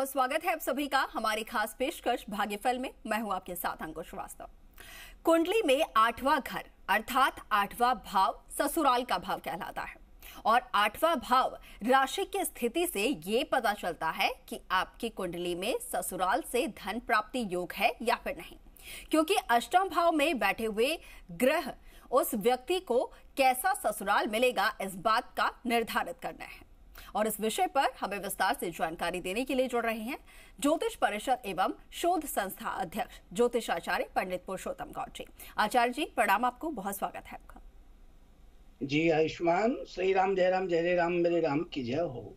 बहुत स्वागत है आप सभी का हमारी खास पेशकश भाग्यफल में। मैं हूं आपके साथ अंकुश कुंडली। कुंडली में आठवां घर अर्थात आठवां भाव ससुराल का भाव कहलाता है और आठवां भाव राशि की स्थिति से ये पता चलता है कि आपकी कुंडली में ससुराल से धन प्राप्ति योग है या फिर नहीं, क्योंकि अष्टम भाव में बैठे हुए ग्रह उस व्यक्ति को कैसा ससुराल मिलेगा इस बात का निर्धारित करना है। और इस विषय पर हमें विस्तार से जानकारी देने के लिए जुड़ रहे हैं ज्योतिष परिषद एवं शोध संस्था अध्यक्ष ज्योतिष आचार्य पंडित पुरुषोत्तम गौर जी। आचार्य जी प्रणाम, आपको बहुत स्वागत है आपका। जी आयुष्मान, श्री राम, जय राम, जय राम, मेरे राम की जय हो।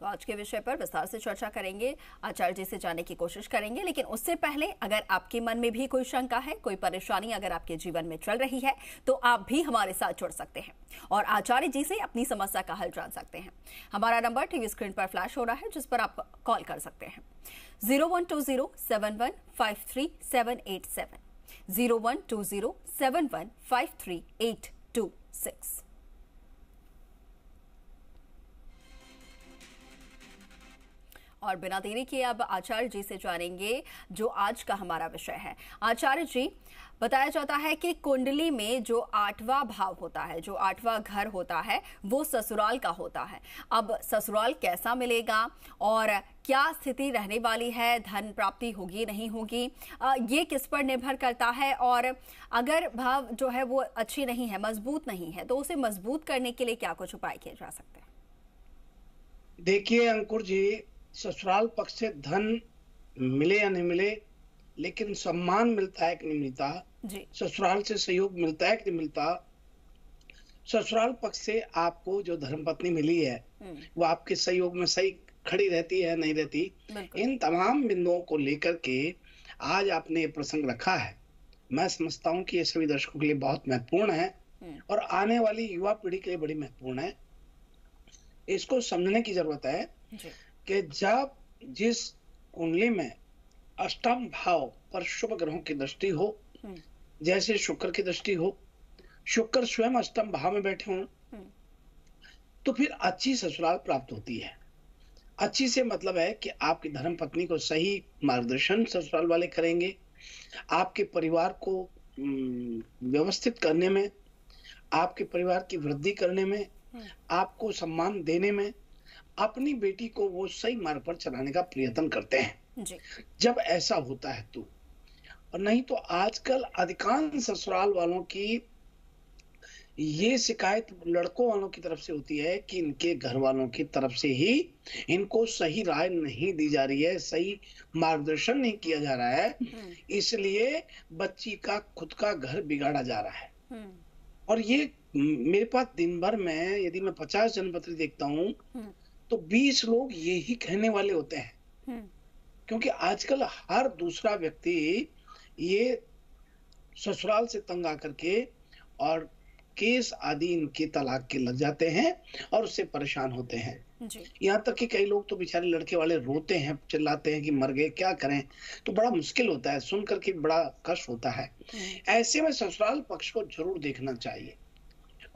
तो आज के विषय पर विस्तार से चर्चा करेंगे, आचार्य जी से जानने की कोशिश करेंगे, लेकिन उससे पहले अगर आपके मन में भी कोई शंका है, कोई परेशानी अगर आपके जीवन में चल रही है तो आप भी हमारे साथ जुड़ सकते हैं और आचार्य जी से अपनी समस्या का हल जान सकते हैं। हमारा नंबर टीवी स्क्रीन पर फ्लैश हो रहा है जिस पर आप कॉल कर सकते हैं 012071538787 012071538226। और बिना देरी के अब आचार्य जी से जानेंगे जो आज का हमारा विषय है। आचार्य जी, बताया जाता है कि कुंडली में जो आठवां भाव होता है, जो आठवां घर होता है, वो ससुराल का होता है। अब ससुराल कैसा मिलेगा और क्या स्थिति रहने वाली है, धन प्राप्ति होगी नहीं होगी, ये किस पर निर्भर करता है। और अगर भाव जो है वो अच्छी नहीं है, मजबूत नहीं है, तो उसे मजबूत करने के लिए क्या कुछ उपाय किए जा सकते हैं? देखिए अंकुर जी, ससुराल पक्ष से धन मिले या नहीं मिले, लेकिन सम्मान मिलता है कि नहीं मिलता जी, ससुराल से सहयोग मिलता है कि नहीं मिलता। ससुराल पक्ष से आपको जो धर्मपत्नी मिली है वो आपके सहयोग में सही खड़ी रहती है नहीं रहती, इन तमाम बिंदुओं को लेकर के आज आपने ये प्रसंग रखा है। मैं समझता हूँ कि ये सभी दर्शकों के लिए बहुत महत्वपूर्ण है और आने वाली युवा पीढ़ी के लिए बड़ी महत्वपूर्ण है। इसको समझने की जरूरत है कि जब जिस कुंडली में अष्टम भाव पर शुभ ग्रहों की दृष्टि हो, जैसे शुक्र की दृष्टि हो, शुक्र स्वयं अष्टम भाव में बैठे हों, तो फिर अच्छी ससुराल प्राप्त होती है। अच्छी से मतलब है कि आपकी धर्मपत्नी को सही मार्गदर्शन ससुराल वाले करेंगे, आपके परिवार को व्यवस्थित करने में, आपके परिवार की वृद्धि करने में, आपको सम्मान देने में, अपनी बेटी को वो सही मार्ग पर चलाने का प्रयत्न करते हैं जी। जब ऐसा होता है तो, और नहीं तो आजकल अधिकांश ससुराल वालों की ये शिकायत लड़कों वालों की तरफ से होती है कि इनके घर वालों की तरफ से ही इनको सही राय नहीं दी जा रही है, सही मार्गदर्शन नहीं किया जा रहा है, इसलिए बच्ची का खुद का घर बिगाड़ा जा रहा है। और ये मेरे पास दिन भर में यदि मैं 50 जनपत्री देखता हूँ तो 20 लोग यही कहने वाले होते हैं, क्योंकि आजकल हर दूसरा व्यक्ति ये ससुराल से तंग आकर के और केस आदि इनके तलाक के लग जाते हैं और उससे परेशान होते हैं। यहाँ तक कि कई लोग तो बेचारे लड़के वाले रोते हैं, चिल्लाते हैं कि मर गए, क्या करें। तो बड़ा मुश्किल होता है, सुन करके बड़ा कष्ट होता है। ऐसे में ससुराल पक्ष को जरूर देखना चाहिए,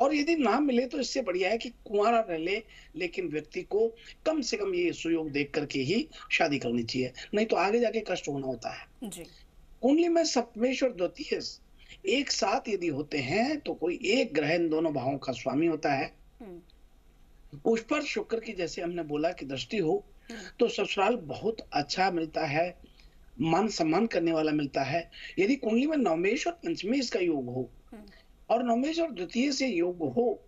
और यदि ना मिले तो इससे बढ़िया है कि कुंवारा रह ले, लेकिन व्यक्ति को कम से कम ये सुयोग देख करके ही शादी करनी चाहिए, नहीं तो आगे जाके कष्ट होना होता है जी। कुंडली में सप्तमेश और द्वितीयेश एक साथ यदि होते हैं तो कोई एक ग्रह इन दोनों भावों का स्वामी होता है। उस पर शुक्र की जैसे हमने बोला कि दृष्टि हो तो ससुराल बहुत अच्छा मिलता है, मान सम्मान करने वाला मिलता है। यदि कुंडली में नवमेश और पंचमेश का योग हो और नवमेश और द्वितीय से योग हो,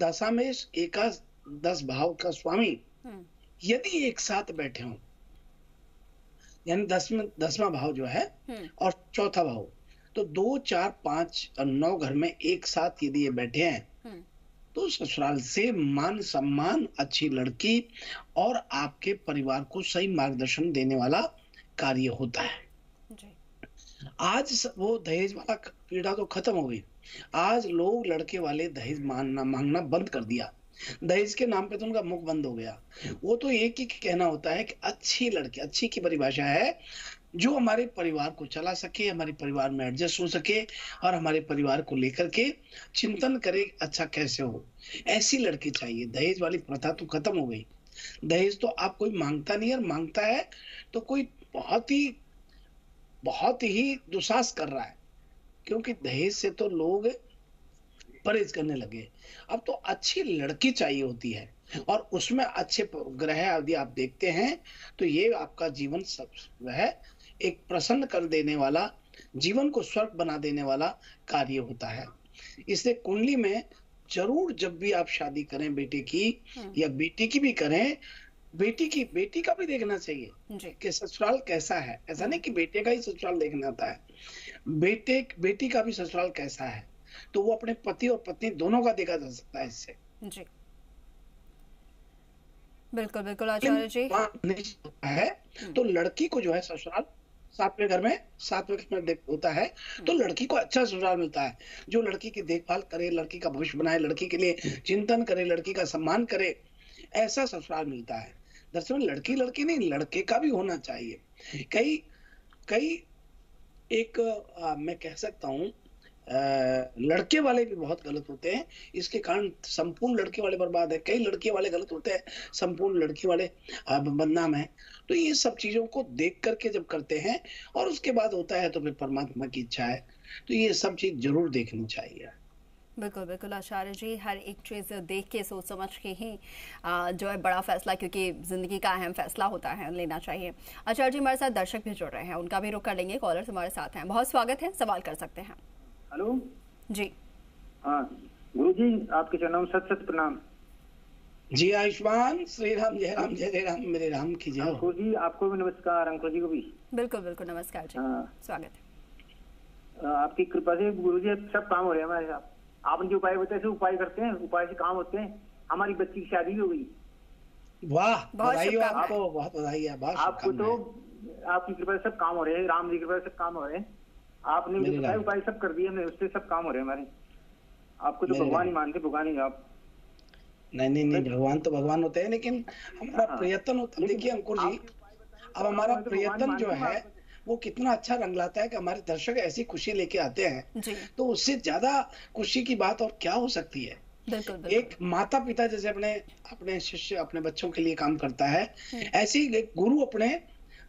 दशामेश एकादश 10 भाव का स्वामी यदि एक साथ बैठे हों, यानी दसवां भाव जो है और चौथा भाव, तो 2, 4, 5 और 9 घर में एक साथ यदि ये बैठे हैं तो ससुराल से मान सम्मान, अच्छी लड़की और आपके परिवार को सही मार्गदर्शन देने वाला कार्य होता है। आज वो दहेज वाला पीड़ा तो खत्म हो गई, आज लोग लड़के वाले दहेज मांगना बंद कर दिया, दहेज के नाम पे तो उनका मुख बंद हो गया। वो तो एक ही कहना होता है कि अच्छी लड़की, अच्छी की परिभाषा है जो हमारे परिवार को चला सके, हमारे परिवार में एडजस्ट हो सके और हमारे परिवार को लेकर के चिंतन करे अच्छा कैसे हो, ऐसी लड़की चाहिए। दहेज वाली प्रथा तो खत्म हो गई, दहेज तो आप कोई मांगता नहीं है, मांगता है तो कोई बहुत ही दुस्साहस कर रहा है, क्योंकि दहेज से तो लोग परहेज करने लगे। अब तो अच्छी लड़की चाहिए होती है और उसमें अच्छे ग्रह यदि आप देखते हैं तो ये आपका जीवन सब वह एक प्रसन्न कर देने वाला, जीवन को स्वर्ग बना देने वाला कार्य होता है। इसलिए कुंडली में जरूर जब भी आप शादी करें बेटे की या बेटी की भी करें, बेटी का भी देखना चाहिए कि ससुराल कैसा है। ऐसा नहीं कि बेटे का ही ससुराल देखना होता है, बेटी का भी ससुराल कैसा है, तो वो अपने पति और पत्नी दोनों का देखा जा सकता है इससे। जी बिल्कुल बिल्कुल आचार्य जी है। तो लड़की को जो है ससुराल सातवें घर में होता है, तो लड़की को अच्छा ससुराल मिलता है जो लड़की की देखभाल करे, लड़की का भविष्य बनाए, लड़की के लिए चिंतन करे, लड़की का सम्मान करे, ऐसा ससुराल मिलता है। दरअसल लड़की नहीं, लड़के का भी होना चाहिए। मैं कह सकता हूँ लड़के वाले भी बहुत गलत होते हैं, इसके कारण संपूर्ण लड़के वाले बर्बाद है। कई लड़के वाले गलत होते हैं, संपूर्ण लड़के वाले बदनाम है। तो ये सब चीजों को देख करके जब करते हैं और उसके बाद होता है तो फिर परमात्मा की इच्छा है, तो ये सब चीज जरूर देखनी चाहिए। बिल्कुल बिल्कुल आचार्य जी, हर एक चीज़ देख के सोच समझ के ही जो है बड़ा फैसला, क्योंकि ज़िंदगी का अहम फैसला होता है, लेना चाहिए। आचार्य जी हमारे साथ दर्शक भी जुड़ रहे हैं, उनका भी रुख कर लेंगे। कॉलर्स हमारे साथ हैं, बहुत स्वागत है, सवाल कर सकते हैं। हेलो जी, हाँ गुरु जी आपके चरणों में सत सत प्रणाम। जी आयुष्मान, श्री राम, जय राम, जय जय राम, मेरे राम की जय। अंकुश जी आपको भी नमस्कार, अंकुश जी को भी बिल्कुल बिल्कुल नमस्कार जी, स्वागत है। आपकी कृपा से गुरु जी सब काम हो रहे हैं हमारे साथ। आपने जो उपाय बताए उपाय करते हैं, उपाय से काम होते हैं। हमारी बच्ची की शादी भी हो गई, वाह बधाई हो आपको, बहुत बधाई है आपको। तो आपकी कृपा से सब काम हो रहे हैं, राम जी की कृपा से सब काम हो रहे हैं। आपने मुझे बताया उपाय सब कर दिए, मैं उससे सब काम हो रहे हैं हमारे। आपको तो भगवान ही मानते, भगवान ही आप? नहीं, भगवान तो भगवान होते हैं, लेकिन हमारा प्रयत्न होता है। देखिए अंकुर जी, अब हमारा प्रयत्न जो है वो कितना अच्छा रंग लाता है कि हमारे दर्शक ऐसी खुशी लेके आते हैं, तो उससे ज्यादा खुशी की बात और क्या हो सकती है। एक माता पिता जैसे अपने अपने शिष्य अपने बच्चों के लिए काम करता है, ऐसे ही एक गुरु अपने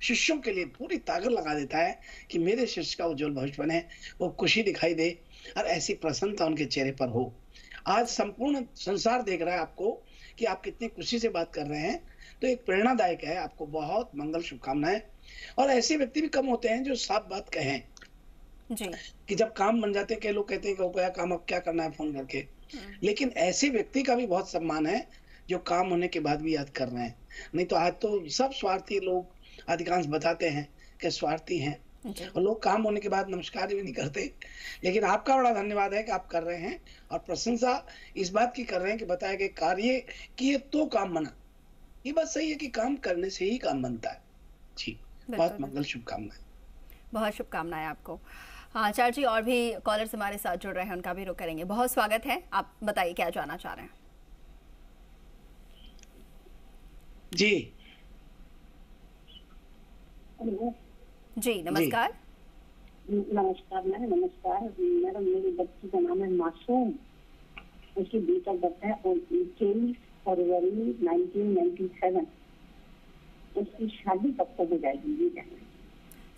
शिष्यों के लिए पूरी ताकत लगा देता है कि मेरे शिष्य का उज्जवल भविष्य बने, वो खुशी दिखाई दे और ऐसी प्रसन्नता उनके चेहरे पर हो। आज संपूर्ण संसार देख रहा है आपको कि आप कितनी खुशी से बात कर रहे हैं, तो एक प्रेरणादायक है। आपको बहुत मंगल शुभकामनाएं। और ऐसे व्यक्ति भी कम होते हैं जो साफ बात कहें जी। कि जब काम बन जाते हैं, कई लोग कहते हैं कि हो गया काम, अब क्या करना है फोन करके, लेकिन ऐसे व्यक्ति का भी बहुत सम्मान है जो काम होने के बाद भी याद कर रहे हैं। नहीं तो आज तो सब स्वार्थी लोग अधिकांश बताते हैं कि स्वार्थी हैं और लोग काम होने के बाद नमस्कार भी नहीं करते। लेकिन आपका बड़ा धन्यवाद है कि आप कर रहे हैं, और प्रशंसा इस बात की कर रहे हैं कि बताया गया कार्य किए तो काम बना। ये बात सही है कि काम करने से ही काम बनता है। जी बहुत मंगल शुभकामनाएं, बहुत शुभकामनाएं आपको। हाँ आचार्य जी, और भी कॉलर्स हमारे साथ जुड़ रहे हैं, उनका भी रुख करेंगे। बहुत स्वागत है, आप बताइए क्या जानना चाह रहे हैं जी। जी नमस्कार। नमस्कार मैडम, नमस्कार मैडम। मेरी बच्ची का नाम है मासूम, उसकी डेट ऑफ बर्थ है 23 फरवरी 1997। उसकी शादी कब तक हो जाएगी?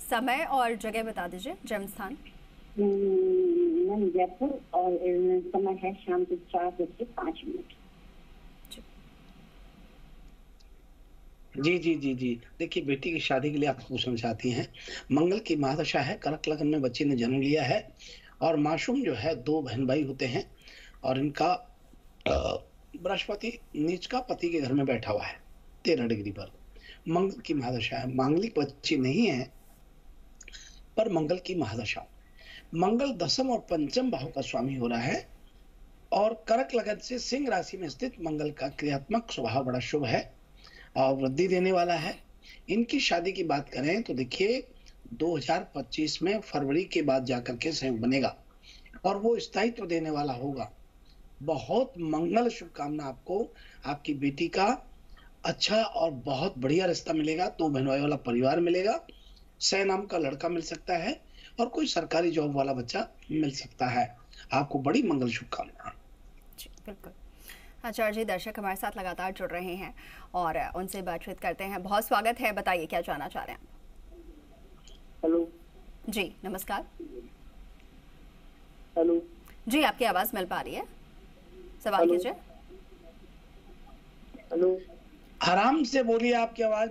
समय और जगह बता दीजिए, जन्म स्थान। मैम जयपुर, और समय है शाम के 4:05। जी, देखिए बेटी की शादी के लिए आप पूछना चाहती हैं। मंगल की महादशा है, कर्क लग्न में बच्ची ने जन्म लिया है, और मासूम जो है 2 बहन भाई होते हैं, और इनका बृहस्पति नीच का पति के घर में बैठा हुआ है 13 डिग्री पर। मंगल की महादशा है, मांगलिक बच्ची नहीं है पर मंगल की महादशा। मंगल 10म और 5म भाव का स्वामी हो रहा है, और कर्क लग्न से सिंह राशि में स्थित मंगल का क्रियात्मक स्वभाव बड़ा शुभ है और वृद्धि देने वाला है। इनकी शादी की बात करें तो देखिए 2025 में फरवरी के बाद जाकर के संयोग बनेगा और वो स्थायित्व देने वाला होगा। बहुत मंगल शुभकामना आपको, आपकी बेटी का अच्छा और बहुत बढ़िया रिश्ता मिलेगा, 2 बहन भाई वाला परिवार मिलेगा, सह नाम का लड़का मिल सकता है और कोई सरकारी जॉब वाला बच्चा मिल सकता है। आपको बड़ी मंगल शुभकामना। आचार्य जी दर्शक हमारे साथ लगातार जुड़ रहे हैं और उनसे बातचीत करते हैं। बहुत स्वागत है, बताइए क्या जानना चाह रहे हैं। हेलो जी, नमस्कार। हेलो जी, आपकी आवाज मिल पा रही है? सवाल कीजिए। हेलो, आराम से बोलिए, आपकी आवाज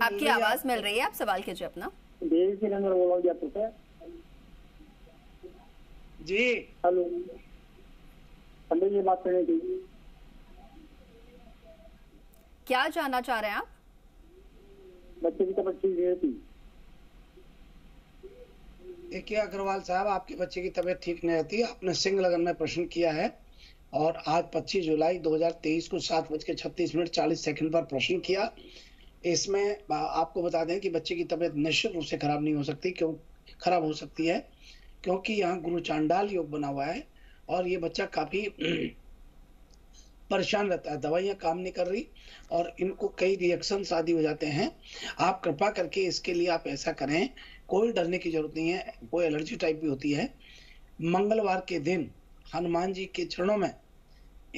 मिल रही है, आप सवाल कीजिए अपना। जी हेलो, पंडित जी बात करने की, क्या जानना चाह रहे हैं आप? बच्चे की तबीयत ठीक नहीं। देखिए अग्रवाल साहब, आपके बच्चे की तबीयत ठीक नहीं रहती। आपने सिंह लगन में प्रश्न किया है और आज 25 जुलाई 2023 को 7:36:40 पर प्रश्न किया। इसमें आपको बता दें कि बच्चे की तबीयत निश्चित रूप से खराब नहीं हो सकती। क्यों खराब हो सकती है? क्योंकि यहाँ गुरु चांडाल योग बना हुआ है और ये बच्चा काफी परेशान रहता है, दवाइयाँ काम नहीं कर रही और इनको कई रिएक्शन आदि हो जाते हैं। आप कृपा करके इसके लिए आप ऐसा करें, कोई डरने की जरूरत नहीं है। कोई एलर्जी टाइप भी होती है, मंगलवार के दिन हनुमान जी के चरणों में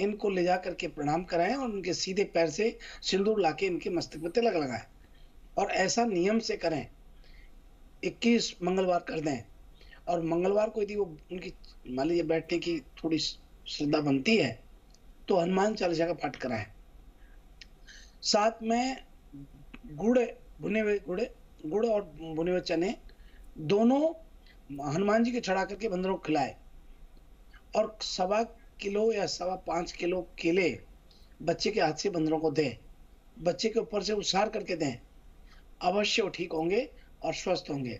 इनको ले जा करके प्रणाम कराएं और उनके सीधे पैर से सिंदूर लाके इनके मस्तक में तिलक लगाएं और ऐसा नियम से करें। 21 मंगलवार कर दें और मंगलवार को यदि वो उनकी मान लीजिए बैठने की थोड़ी श्रद्धा बनती है तो हनुमान चालीसा का पाठ कराएं। साथ में गुड़ और भुने हुए चने दोनों हनुमान जी के चढ़ा करके बंदरों को खिलाएं और 1.25 किलो या 5.25 किलो केले बच्चे के हाथ से बंदरों को दें। बच्चे के ऊपर से उछार करके दें, अवश्य वो ठीक होंगे और स्वस्थ होंगे।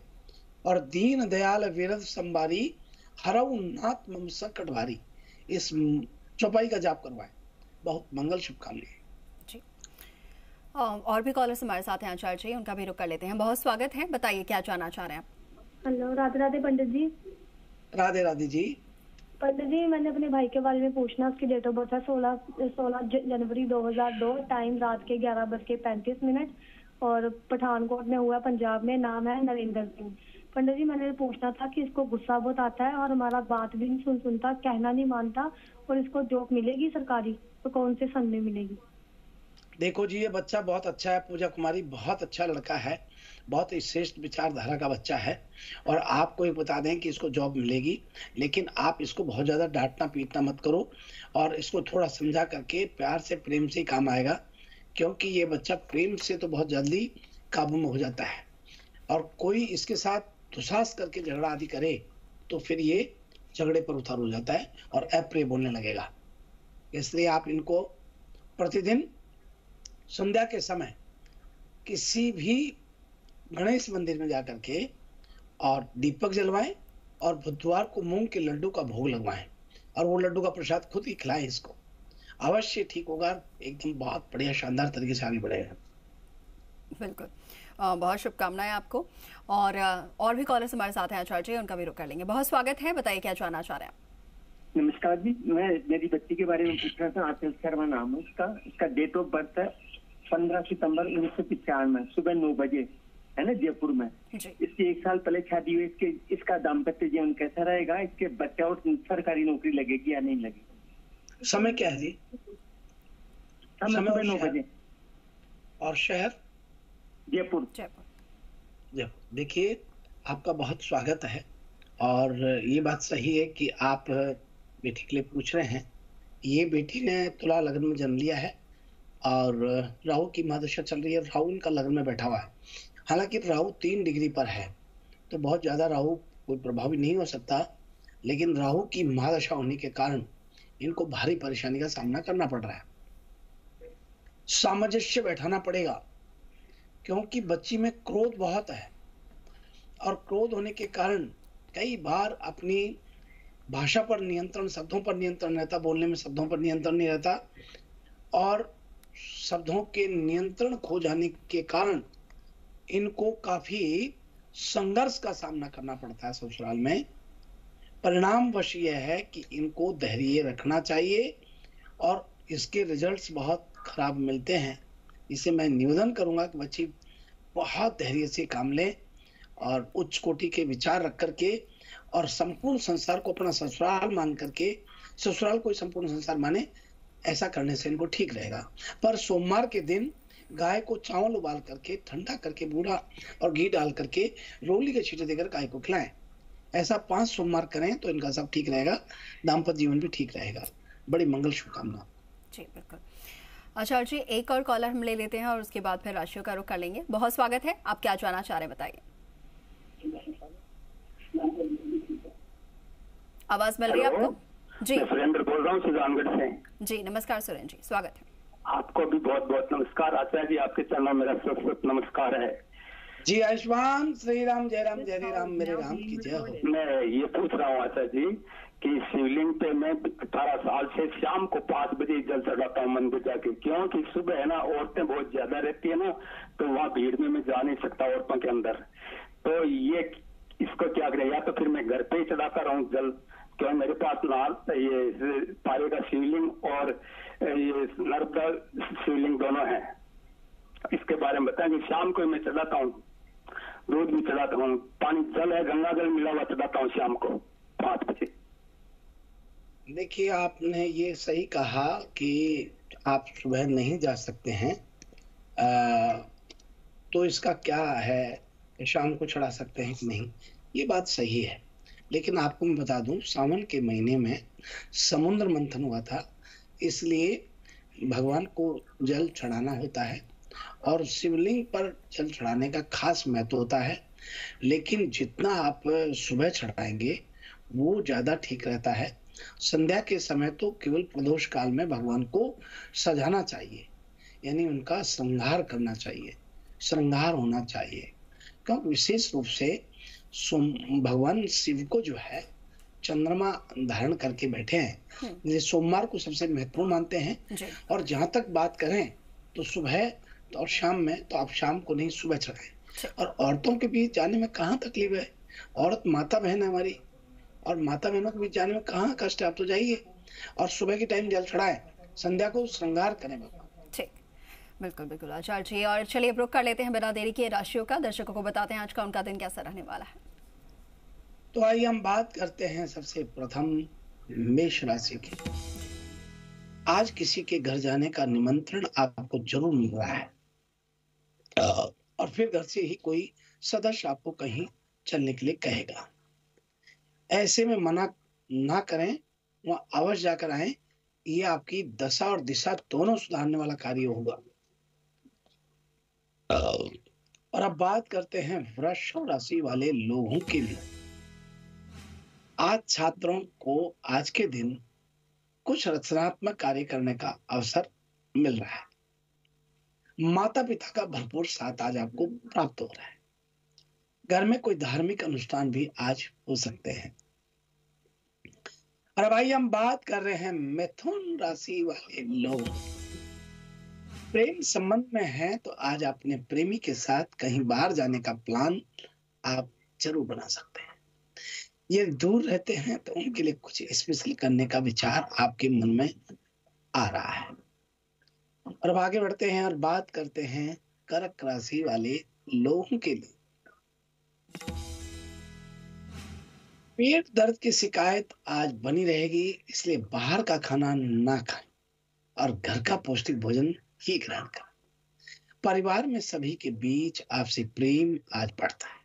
और दीन दयाल वीरद संबारी हरऊ नाथ मम संकट भारी, इस चौपाई का जाप करवाएं। बहुत मंगल शुभकामनाएं जी। और भी कॉलर्स हमारे साथ हैं आचार्य जी, उनका भी रुक कर लेते हैं। बहुत स्वागत है, बताइए क्या जानना चाह रहे हैं आप। हेलो, राधे राधे पंडित जी। राधे राधे जी। पंडित जी, मैंने अपने भाई के बारे में पूछना, उसकी डेट ऑफ बर्थ है 16 जनवरी 2002, टाइम रात के 11:35 और पठानकोट में हुआ, पंजाब में, नाम है नरेंद्र सिंह। पंडित जी, मैंने पूछना था कि इसको गुस्सा बहुत आता है और हमारा बात भी नहीं सुनता, कहना नहीं मानता, और इसको जॉब मिलेगी सरकारी तो कौन से सन में मिलेगी? देखो जी, ये बच्चा बहुत अच्छा है, पूजा कुमारी, बहुत अच्छा लड़का है, बहुत श्रेष्ठ विचारधारा का बच्चा है और आपको ये बता दें कि इसको जॉब मिलेगी, लेकिन आप इसको बहुत ज़्यादा डांटना पीटना मत करो और इसको थोड़ा समझा करके प्यार से प्रेम से ही काम आएगा। क्योंकि ये बच्चा प्रेम से तो बहुत जल्दी काबू में हो जाता है और कोई इसके साथ दुस्साहस करके झगड़ा आदि करे तो फिर ये झगड़े पर उतारू हो जाता है और अप्रिय बोलने लगेगा। इसलिए आप इनको प्रतिदिन संध्या के समय किसी भी गणेश मंदिर में जाकर के और दीपक जलवाएं और बुधवार को मूंग के लड्डू का भोग लगवाएं और वो लड्डू का प्रसाद खुद ही खिलाएं इसको, अवश्य ठीक होगा, एकदम बहुत बढ़िया शानदार तरीके से आगे बढ़ेगा। बिल्कुल, बहुत शुभकामनाएं आपको। और भी कॉलर्स हमारे साथ हैं आचार्य जी, उनका भी रुक कर लेंगे। बहुत स्वागत है, बताइए क्या जानना चाह रहे हैं। नमस्कार जी, मैं मेरी बच्ची के बारे में पूछ रहा था। आचल शर्मा नाम है उसका, इसका डेट ऑफ बर्थ है 15 सितंबर 1995 सुबह 9 बजे, है ना, जयपुर में। इसकी 1 साल पहले शादी हुई। इसका दाम्पत्य जीवन कैसा रहेगा? इसके बच्चा और सरकारी नौकरी लगेगी या नहीं लगेगी? समय क्या है जी? समय 9 बजे और शहर जयपुर। जयपुर। देखिए, आपका बहुत स्वागत है और ये बात सही है कि आप बेटी के लिए पूछ रहे हैं। ये बेटी ने तुला लग्न में जन्म लिया है और राहु की महादशा चल रही है, राहु इनका लग्न में बैठा हुआ है। हालांकि राहु 3 डिग्री पर है तो बहुत ज़्यादा राहु कोई प्रभावी नहीं हो सकता, लेकिन राहु की महादशा होने के कारण इनको भारी परेशानी का सामना करना पड़ रहा है। सामंजस्य बैठाना पड़ेगा क्योंकि बच्ची में क्रोध बहुत है और क्रोध होने के कारण कई बार अपनी भाषा पर नियंत्रण, शब्दों पर नियंत्रण रहता, बोलने में शब्दों पर नियंत्रण नहीं रहता और शब्दों के नियंत्रण खो जाने के कारण इनको काफी संघर्ष का सामना करना पड़ता है ससुराल में। परिणामवश यह है कि इनको धैर्य रखना चाहिए और इसके रिजल्ट्स बहुत खराब मिलते हैं। इसे मैं निवेदन करूंगा कि बच्ची बहुत धैर्य से काम लें और उच्च कोटि के विचार रख करके और संपूर्ण संसार को अपना ससुराल मान करके, ससुराल को संपूर्ण संसार माने, ऐसा करने से इनको ठीक रहेगा। पर सोमवार के दिन गाय को चावल उबाल करके ठंडा करके बूढ़ा और घी डाल करके रोली के छींटे देकर गाय को खिलाएं। ऐसा 5 सोमवार करें तो इनका सब ठीक रहेगा, दाम्पत्य जीवन भी ठीक रहेगा। बड़ी मंगल शुभकामना जी। बिल्कुल। अच्छा जी, एक और कॉलर हम ले लेते हैं और उसके बाद फिर राशियों का रुख कर लेंगे। बहुत स्वागत है, आप क्या जानना चाह रहे हैं बताइए। आवाज मिल रही है आपको जी? सुरेंद्र बोल रहा हूँ सुजानगढ़ से जी। नमस्कार सुरेंद्र जी, स्वागत है आपको भी। बहुत बहुत नमस्कार आचार्य जी, आपके चरणों में मेरा सर्वस्व नमस्कार है जी। आयुष्मान, श्री राम, जय राम, जय राम, मेरे राम की जय हो। मैं ये पूछ रहा हूँ आचार्य जी कि शिवलिंग पे मैं 18 साल से शाम को 5 बजे जल चढ़ाता हूँ मंदिर जाके, क्योंकि सुबह है ना औरतें बहुत ज्यादा रहती है ना, तो वहाँ भीड़ में मैं जा नहीं सकता औरतों के अंदर, तो ये इसको क्या करें? या तो फिर मैं घर पे ही चढ़ाता रहूँ जल, क्यों मेरे पास नार ये पारे का शिवलिंग और ये नर्मदा शिवलिंग दोनों है, इसके बारे में बताएं कि शाम को मैं चढ़ाता हूँ, दूध भी चढ़ाता हूँ, पानी जल है गंगा जल मिला हुआ चढ़ाता हूँ शाम को 5 बजे। देखिए आपने ये सही कहा कि आप सुबह नहीं जा सकते हैं, तो इसका क्या है शाम को चढ़ा सकते हैं कि नहीं, ये बात सही है। लेकिन आपको मैं बता दूं, सावन के महीने में समुद्र मंथन हुआ था, इसलिए भगवान को जल चढ़ाना होता है और शिवलिंग पर जल चढ़ाने का खास महत्व होता है। लेकिन जितना आप सुबह चढ़ाएंगे वो ज़्यादा ठीक रहता है। संध्या के समय तो केवल प्रदोष काल में भगवान को सजाना चाहिए, यानी उनका श्रृंगार करना चाहिए, श्रृंगार होना चाहिए। क्योंकि विशेष रूप से भगवान शिव को जो है चंद्रमा धारण करके बैठे हैं, ये सोमवार को सबसे महत्वपूर्ण मानते हैं। और जहाँ तक बात करें तो सुबह तो और शाम में, तो आप शाम को नहीं सुबह चढ़ाएं। और औरतों के बीच जाने में कहाँ तकलीफ है? औरत माता बहन है हमारी, और माता बहनों के बीच जाने में कहाँ कष्ट है? आप तो जाइए और सुबह के टाइम जल चढ़ाएं, संध्या को श्रृंगार करें भगवान। बिल्कुल बिल्कुल आचार्य जी, और चलिए रुक कर लेते हैं बिना देरी के राशियों का। दर्शकों को बताते हैं आज का उनका दिन कैसा रहने वाला है। तो आइए हम बात करते हैं सबसे प्रथम मेष राशि की। आज किसी के घर जाने का निमंत्रण आपको जरूर मिल रहा है और फिर घर से ही कोई सदस्य आपको कहीं चलने के लिए कहेगा। ऐसे में मना ना करें, वहां अवश्य जाकर आए। ये आपकी दशा और दिशा दोनों सुधारने वाला कार्य होगा। और अब बात करते हैं वृष राशि वाले लोगों के लिए। आज छात्रों को आज के दिन कुछ रचनात्मक कार्य करने का अवसर मिल रहा है। माता पिता का भरपूर साथ आज आपको प्राप्त हो रहा है। घर में कोई धार्मिक अनुष्ठान भी आज हो सकते हैं। और भाई हम बात कर रहे हैं मिथुन राशि वाले लोग। प्रेम संबंध में है तो आज अपने प्रेमी के साथ कहीं बाहर जाने का प्लान आप जरूर बना सकते हैं। ये दूर रहते हैं तो उनके लिए कुछ स्पेशल करने का विचार आपके मन में आ रहा है। और अब आगे बढ़ते हैं और बात करते हैं कर्क राशि वाले लोगों के लिए। पेट दर्द की शिकायत आज बनी रहेगी, इसलिए बाहर का खाना ना खाएं और घर का पौष्टिक भोजन ही ग्रहण करें। परिवार में सभी के बीच आपसे प्रेम आज बढ़ता है।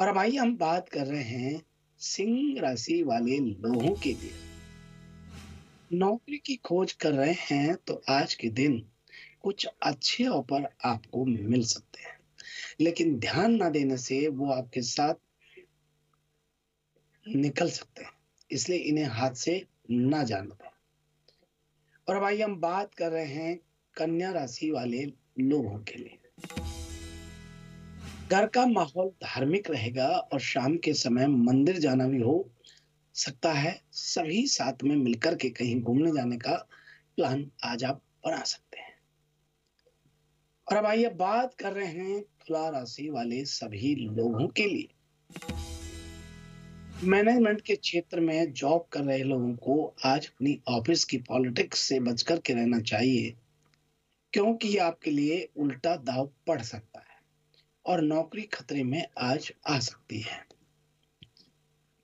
और अब आइए हम बात कर रहे हैं सिंह राशि वाले लोगों के लिए। नौकरी की खोज कर रहे हैं तो आज के दिन कुछ अच्छे ऑफर आपको मिल सकते हैं, लेकिन ध्यान ना देने से वो आपके साथ निकल सकते हैं, इसलिए इन्हें हाथ से ना जाने दें। और अब आइए हम बात कर रहे हैं कन्या राशि वाले लोगों के लिए। घर का माहौल धार्मिक रहेगा और शाम के समय मंदिर जाना भी हो सकता है। सभी साथ में मिलकर के कहीं घूमने जाने का प्लान आज आप बना सकते हैं। और अब आइए बात कर रहे हैं तुला राशि वाले सभी लोगों के लिए। मैनेजमेंट के क्षेत्र में जॉब कर रहे लोगों को आज अपनी ऑफिस की पॉलिटिक्स से बचकर के रहना चाहिए, क्योंकि ये आपके लिए उल्टा दाव पड़ सकता है और नौकरी खतरे में आज आ सकती है।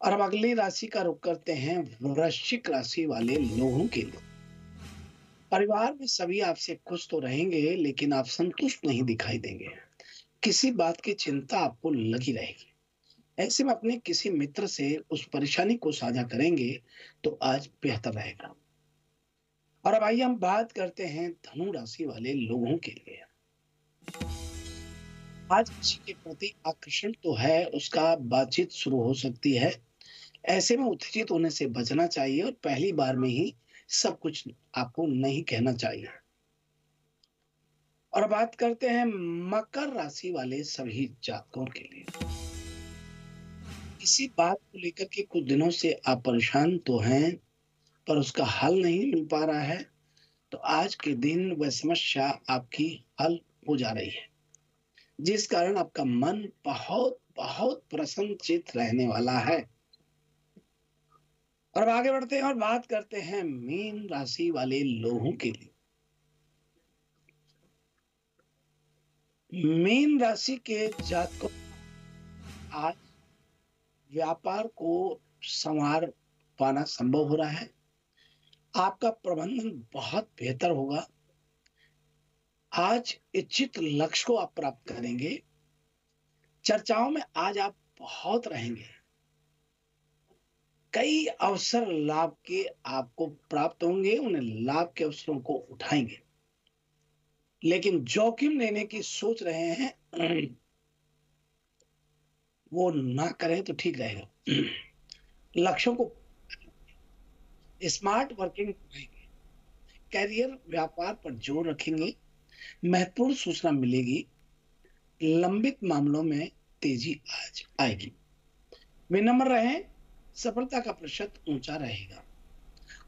और अब अगली राशि का रुख करते हैं वृश्चिक राशि वाले लोगों के लिए। परिवार में सभी आपसे खुश तो रहेंगे लेकिन आप संतुष्ट नहीं दिखाई देंगे, किसी बात की चिंता आपको लगी रहेगी। ऐसे में अपने किसी मित्र से उस परेशानी को साझा करेंगे तो आज बेहतर रहेगा। और अब आइए हम बात करते हैं धनु राशि वाले लोगों के लिए। आज किसी के प्रति आकर्षण तो है, उसका बातचीत शुरू हो सकती है। ऐसे में उत्तेजित होने से बचना चाहिए और पहली बार में ही सब कुछ आपको नहीं कहना चाहिए। और बात करते हैं मकर राशि वाले सभी जातकों के लिए। किसी बात को लेकर के कुछ दिनों से आप परेशान तो हैं पर उसका हल नहीं मिल पा रहा है, तो आज के दिन वह समस्या आपकी हल हो जा रही है, जिस कारण आपका मन बहुत बहुत प्रसन्नचित रहने वाला है। और आगे बढ़ते हैं और बात करते हैं मीन राशि वाले लोगों के लिए। मीन राशि के जातकों आज व्यापार को संवार पाना संभव हो रहा है। आपका प्रबंधन बहुत बेहतर होगा। आज इच्छित लक्ष्य को आप प्राप्त करेंगे। चर्चाओं में आज आप बहुत रहेंगे। कई अवसर लाभ के आपको प्राप्त होंगे, उन्हें लाभ के अवसरों को उठाएंगे, लेकिन जोखिम लेने की सोच रहे हैं वो ना करें तो ठीक रहेगा। लक्ष्यों को स्मार्ट वर्किंग करेंगे, कैरियर व्यापार पर जोर रखेंगे, महत्वपूर्ण सूचना मिलेगी, लंबित मामलों में तेजी आज आएगी। विनम्र रहें, सफलता का प्रतिशत ऊंचा रहेगा।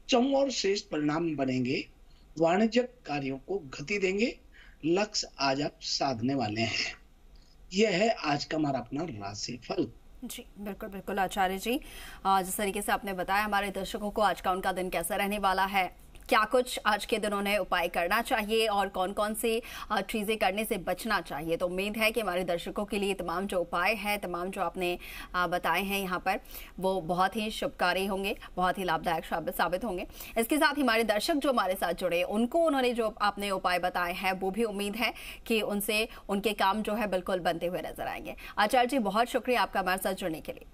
चम और श्रेष्ठ परिणाम बनेंगे, वाणिज्यिक कार्यों को गति देंगे, लक्ष्य आज आप साधने वाले हैं। यह है आज का हमारा अपना राशिफल। जी बिल्कुल बिल्कुल आचार्य जी, जिस तरीके से आपने बताया हमारे दर्शकों को आज का उनका दिन कैसा रहने वाला है, क्या कुछ आज के दिन उन्हें उपाय करना चाहिए और कौन कौन से चीज़ें करने से बचना चाहिए, तो उम्मीद है कि हमारे दर्शकों के लिए तमाम जो उपाय हैं, तमाम जो आपने बताए हैं यहाँ पर, वो बहुत ही शुभकारी होंगे, बहुत ही लाभदायक साबित होंगे। इसके साथ ही हमारे दर्शक जो हमारे साथ जुड़े, उनको उन्होंने जो आपने उपाय बताए हैं वो भी उम्मीद है कि उनसे उनके काम जो है बिल्कुल बनते हुए नजर आएंगे। आचार्य जी बहुत शुक्रिया आपका हमारे साथ जुड़ने के लिए।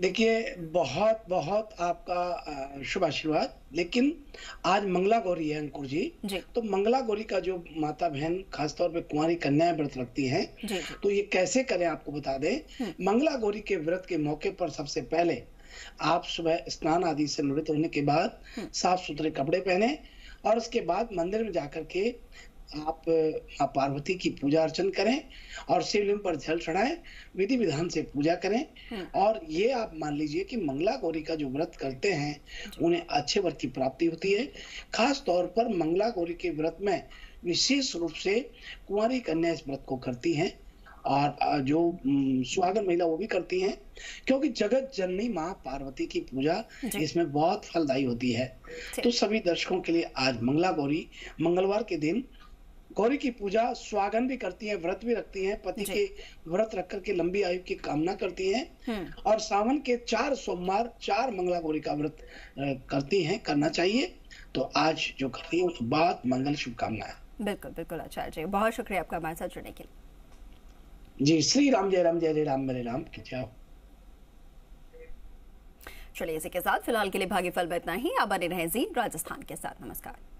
देखिए बहुत बहुत आपका शुभ आशीर्वाद। लेकिन आज मंगला गौरी है अंकुर जी, तो मंगला गौरी का जो माता बहन खासतौर पे कुंवारी कन्याएं व्रत रखती हैं, तो ये कैसे करें आपको बता दें। मंगला गौरी के व्रत के मौके पर सबसे पहले आप सुबह स्नान आदि से निवृत्त होने के बाद साफ सुथरे कपड़े पहने और उसके बाद मंदिर में जाकर के आप माँ पार्वती की पूजा अर्चन करें और शिवलिंग पर जल चढ़ाएं, विधि विधान से पूजा करें। और ये आप मान लीजिए कि मंगला गौरी का जो व्रत करते हैं उन्हें अच्छे व्रत की प्राप्ति होती है। खास तौर पर मंगला गौरी के व्रत में विशेष रूप से कुंवारी कन्या इस व्रत को करती हैं और जो सुहागन महिला वो भी करती हैं, क्योंकि जगत जननी माँ पार्वती की पूजा इसमें बहुत फलदायी होती है। तो सभी दर्शकों के लिए आज मंगला गौरी मंगलवार के दिन गौरी की पूजा स्वागन भी करती हैं, व्रत भी रखती हैं, पति के व्रत रख करके लंबी आयु की कामना करती हैं और सावन के 4 सोमवार 4 मंगला गौरी का व्रत करती हैं, करना चाहिए। तो आज जो कर रही है उस बात मंगल शुभकामनाएं। बिल्कुल बिल्कुल आचार्य जी बहुत शुक्रिया आपका हमारे साथ जुड़ने के लिए। जी श्री राम, जय राम, जय राम मेरे राम की जय। चलिए इसी के साथ फिलहाल के लिए भाग्यफल में इतना ही। आप बने रहें जी राजस्थान के साथ। नमस्कार।